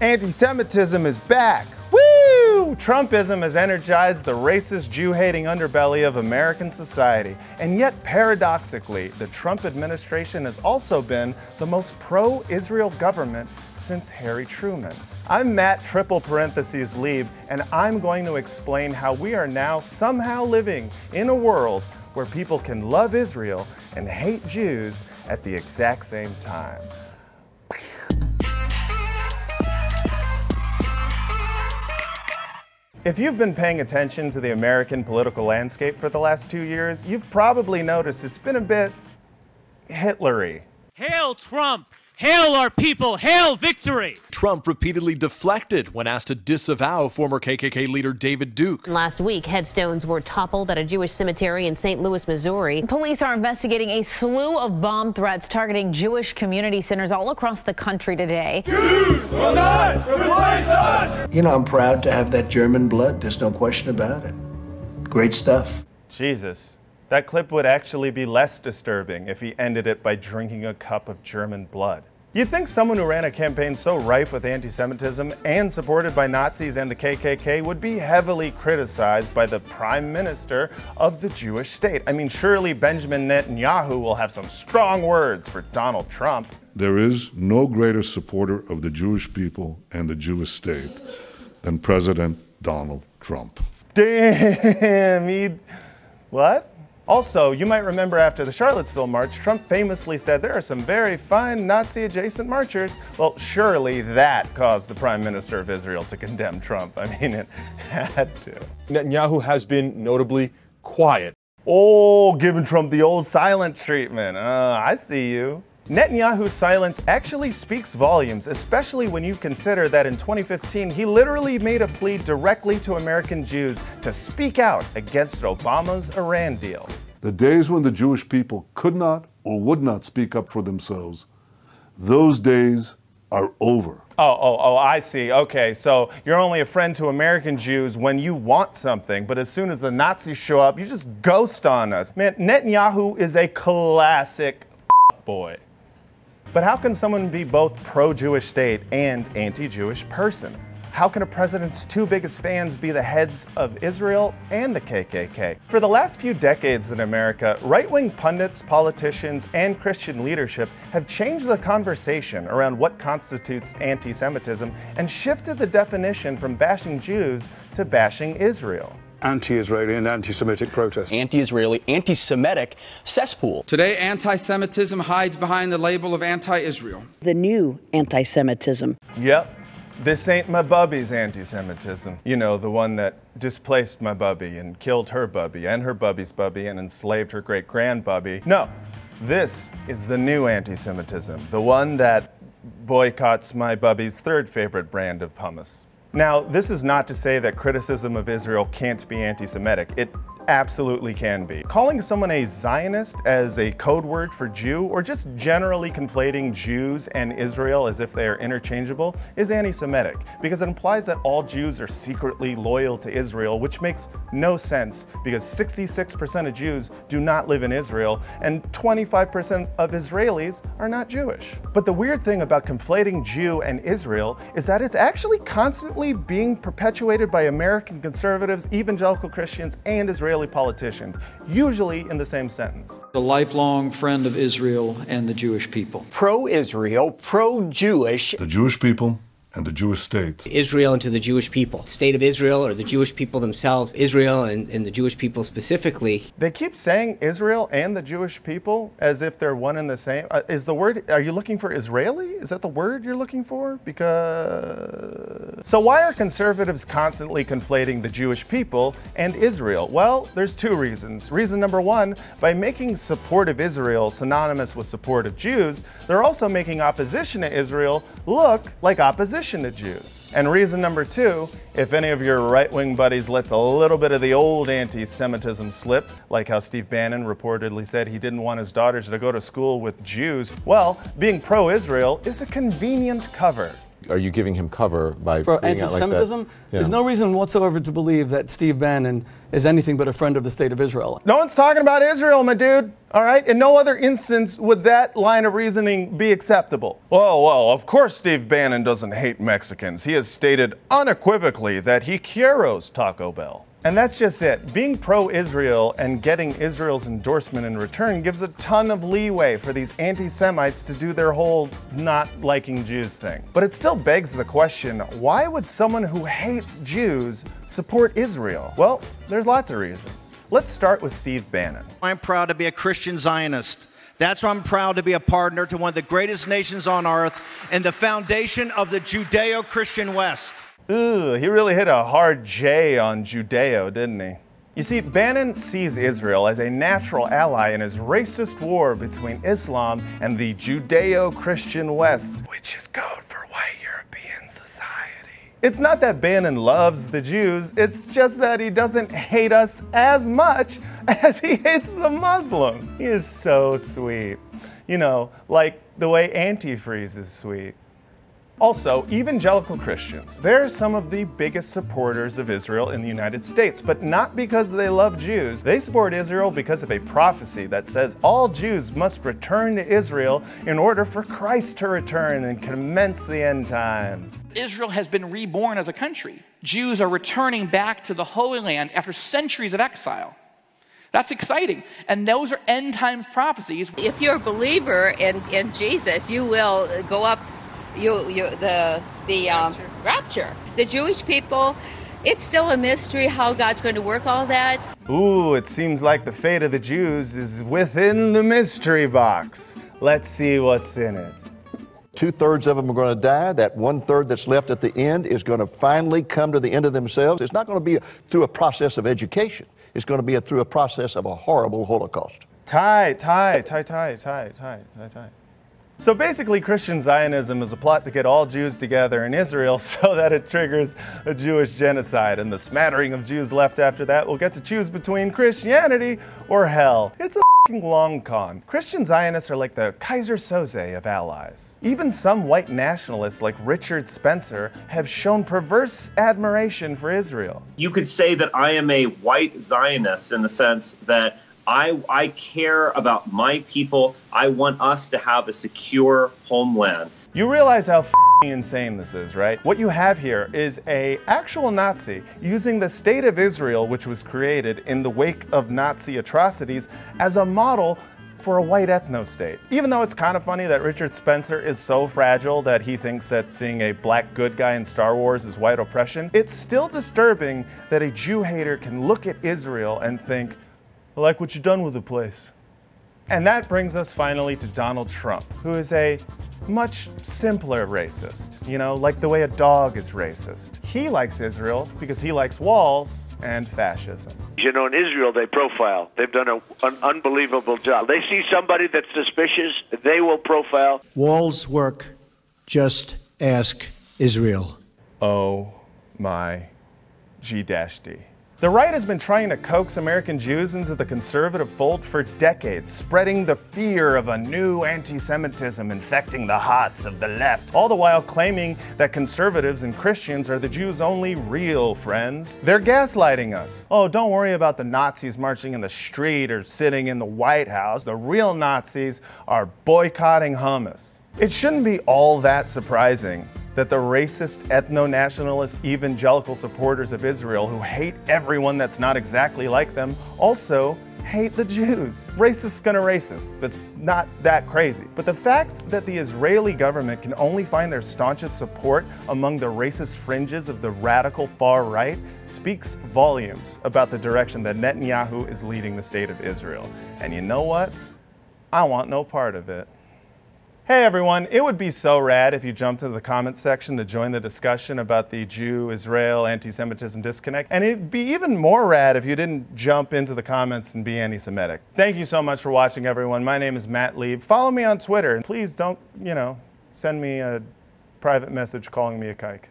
Anti-Semitism is back. Woo! Trumpism has energized the racist, Jew-hating underbelly of American society. And yet, paradoxically, the Trump administration has also been the most pro-Israel government since Harry Truman. I'm Matt (Lieb), and I'm going to explain how we are now somehow living in a world where people can love Israel and hate Jews at the exact same time. If you've been paying attention to the American political landscape for the last 2 years, you've probably noticed it's been a bit Hitler-y. Hail Trump! Hail our people! Hail victory! Trump repeatedly deflected when asked to disavow former KKK leader David Duke. Last week, headstones were toppled at a Jewish cemetery in St. Louis, Missouri. Police are investigating a slew of bomb threats targeting Jewish community centers all across the country today. Jews will not replace us! You know, I'm proud to have that German blood. There's no question about it. Great stuff. Jesus. That clip would actually be less disturbing if he ended it by drinking a cup of German blood. You'd think someone who ran a campaign so rife with anti-Semitism and supported by Nazis and the KKK would be heavily criticized by the prime minister of the Jewish state. I mean, surely Benjamin Netanyahu will have some strong words for Donald Trump. There is no greater supporter of the Jewish people and the Jewish state than President Donald Trump. Damn, what? Also, you might remember after the Charlottesville march, Trump famously said there are some very fine Nazi-adjacent marchers. Well, surely that caused the Prime Minister of Israel to condemn Trump. I mean, it had to. Netanyahu has been notably quiet. Oh, giving Trump the old silent treatment. I see you. Netanyahu's silence actually speaks volumes, especially when you consider that in 2015, he literally made a plea directly to American Jews to speak out against Obama's Iran deal. The days when the Jewish people could not or would not speak up for themselves, those days are over. Oh, I see. Okay, so you're only a friend to American Jews when you want something, but as soon as the Nazis show up, you just ghost on us. Man, Netanyahu is a classic boy. But how can someone be both pro-Jewish state and anti-Jewish person? How can a president's two biggest fans be the heads of Israel and the KKK? For the last few decades in America, right-wing pundits, politicians, and Christian leadership have changed the conversation around what constitutes anti-Semitism and shifted the definition from bashing Jews to bashing Israel. Anti-Israeli and anti-Semitic protests. Anti-Israeli, anti-Semitic cesspool. Today, anti-Semitism hides behind the label of anti-Israel. The new anti-Semitism. Yep. This ain't my bubby's anti-Semitism. You know, the one that displaced my bubby and killed her bubby and her bubby's bubby and enslaved her great-grand bubby. No. This is the new anti-Semitism. The one that boycotts my bubby's third favorite brand of hummus. Now, this is not to say that criticism of Israel can't be anti-Semitic. It absolutely can be. Calling someone a Zionist as a code word for Jew, or just generally conflating Jews and Israel as if they are interchangeable, is anti-Semitic, because it implies that all Jews are secretly loyal to Israel, which makes no sense, because 66% of Jews do not live in Israel, and 25% of Israelis are not Jewish. But the weird thing about conflating Jew and Israel is that it's actually constantly being perpetuated by American conservatives, evangelical Christians, and Israelis. Politicians, usually in the same sentence. A lifelong friend of Israel and the Jewish people. Pro-Israel, pro-Jewish. The Jewish people and the Jewish state. Israel and to the Jewish people. State of Israel or the Jewish people themselves. Israel and the Jewish people specifically. They keep saying Israel and the Jewish people as if they're one and the same. Is the word, are you looking for Israeli? Is that the word you're looking for? Because... So why are conservatives constantly conflating the Jewish people and Israel? Well, there's two reasons. Reason number one, by making support of Israel synonymous with support of Jews, they're also making opposition to Israel look like opposition to Jews. And reason number two, if any of your right-wing buddies lets a little bit of the old anti-Semitism slip, like how Steve Bannon reportedly said he didn't want his daughters to go to school with Jews, well, being pro-Israel is a convenient cover are you giving him cover by for anti-Semitism? Like that? Yeah. There's no reason whatsoever to believe that Steve Bannon is anything but a friend of the state of Israel. No one's talking about Israel, my dude. All right? In no other instance would that line of reasoning be acceptable. Oh, well, of course Steve Bannon doesn't hate Mexicans. He has stated unequivocally that he quiero Taco Bell. And that's just it. Being pro-Israel and getting Israel's endorsement in return gives a ton of leeway for these anti-Semites to do their whole not liking Jews thing. But it still begs the question, why would someone who hates Jews support Israel? Well, there's lots of reasons. Let's start with Steve Bannon. I'm proud to be a Christian Zionist. That's why I'm proud to be a partner to one of the greatest nations on earth and the foundation of the Judeo-Christian West. Ooh, he really hit a hard J on Judeo, didn't he? You see, Bannon sees Israel as a natural ally in his racist war between Islam and the Judeo-Christian West, which is code for white European society. It's not that Bannon loves the Jews, it's just that he doesn't hate us as much as he hates the Muslims. He is so sweet. You know, like the way antifreeze is sweet. Also, evangelical Christians, they're some of the biggest supporters of Israel in the United States, but not because they love Jews. They support Israel because of a prophecy that says all Jews must return to Israel in order for Christ to return and commence the end times. Israel has been reborn as a country. Jews are returning back to the Holy Land after centuries of exile. That's exciting. And those are end times prophecies. If you're a believer in Jesus, you will go up the rapture. The Jewish people, it's still a mystery how God's going to work all that. Ooh, it seems like the fate of the Jews is within the mystery box. Let's see what's in it. 2/3 of them are going to die. That 1/3 that's left at the end is going to finally come to the end of themselves. It's not going to be through a process of education. It's going to be through a process of a horrible Holocaust. Tie. So basically, Christian Zionism is a plot to get all Jews together in Israel so that it triggers a Jewish genocide, and the smattering of Jews left after that will get to choose between Christianity or hell. It's a long con. Christian Zionists are like the Kaiser Soze of allies. Even some white nationalists like Richard Spencer have shown perverse admiration for Israel. You could say that I am a white Zionist in the sense that I care about my people. I want us to have a secure homeland. You realize how f***ing insane this is, right? What you have here is an actual Nazi using the state of Israel, which was created in the wake of Nazi atrocities, as a model for a white ethno-state. Even though it's kind of funny that Richard Spencer is so fragile that he thinks that seeing a black good guy in Star Wars is white oppression, it's still disturbing that a Jew hater can look at Israel and think, I like what you've done with the place. And that brings us finally to Donald Trump, who is a much simpler racist, you know, like the way a dog is racist. He likes Israel because he likes walls and fascism. You know, in Israel, they profile. They've done an unbelievable job. They see somebody that's suspicious, they will profile. Walls work. Just ask Israel. Oh my G-D. The right has been trying to coax American Jews into the conservative fold for decades, spreading the fear of a new anti-Semitism infecting the hearts of the left, all the while claiming that conservatives and Christians are the Jews' only real friends. They're gaslighting us. Oh, don't worry about the Nazis marching in the street or sitting in the White House. The real Nazis are boycotting hummus. It shouldn't be all that surprising that the racist, ethno-nationalist, evangelical supporters of Israel who hate everyone that's not exactly like them also hate the Jews. Racist's gonna racist. It's not that crazy. But the fact that the Israeli government can only find their staunchest support among the racist fringes of the radical far right speaks volumes about the direction that Netanyahu is leading the state of Israel. And you know what? I want no part of it. Hey everyone, it would be so rad if you jumped into the comments section to join the discussion about the Jew-Israel anti-Semitism disconnect. And it'd be even more rad if you didn't jump into the comments and be anti-Semitic. Thank you so much for watching everyone. My name is Matt Lieb. Follow me on Twitter. Please don't, you know, send me a private message calling me a kike.